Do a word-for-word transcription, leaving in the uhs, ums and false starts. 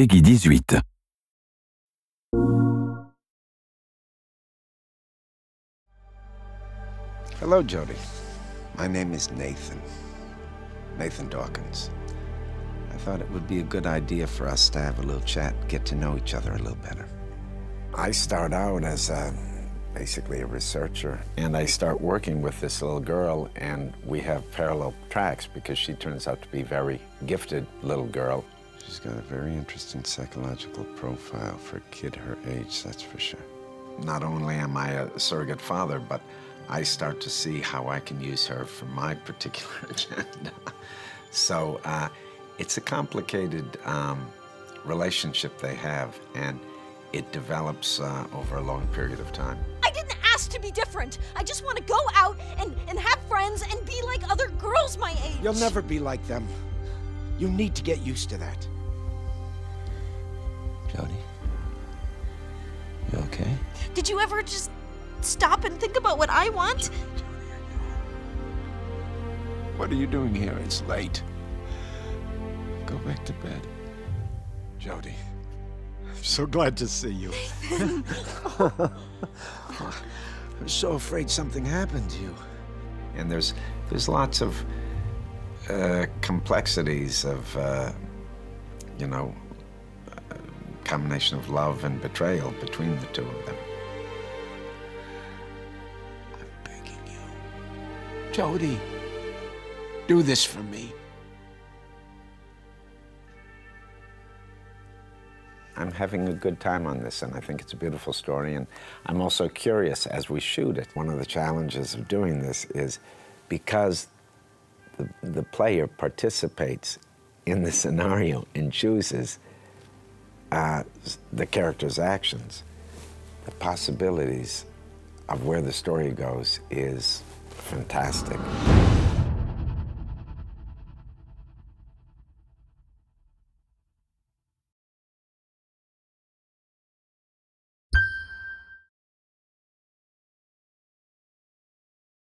Peggy dix-huit. Hello, Jodie. My name is Nathan. Nathan Dawkins. I thought it would be a good idea for us to have a little chat, get to know each other a little better. I start out as a, basically a researcher, and I start working with this little girl, and we have parallel tracks because she turns out to be a very gifted little girl. She's got a very interesting psychological profile for a kid her age, that's for sure. Not only am I a surrogate father, but I start to see how I can use her for my particular agenda. So uh, it's a complicated um, relationship they have, and it develops uh, over a long period of time. I didn't ask to be different. I just want to go out and, and have friends and be like other girls my age. You'll never be like them. You need to get used to that. Jodie, you okay? Did you ever just stop and think about what I want? What are you doing here? It's late. Go back to bed. Jodie, I'm so glad to see you. I'm so afraid something happened to you. And there's, there's lots of uh, complexities of, uh, you know, a combination of love and betrayal between the two of them. Jodie, do this for me. I'm having a good time on this, and I think it's a beautiful story, and I'm also curious as we shoot it. One of the challenges of doing this is because the, the player participates in the scenario and chooses uh, the character's actions, the possibilities of where the story goes is fantastic.